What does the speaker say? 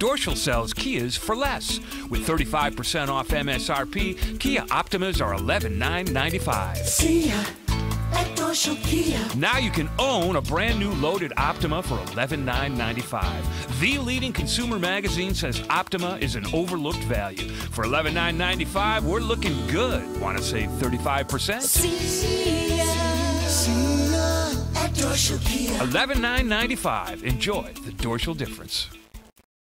Dorschel sells Kias for less. With 35% off MSRP, Kia Optimas are $11,995. See ya at Dorschel Kia. Now you can own a brand new loaded Optima for $11,995. The leading consumer magazine says Optima is an overlooked value. For $11,995, we're looking good. Want to save 35%? See ya. See ya. $11,995. Enjoy the Dorschel difference.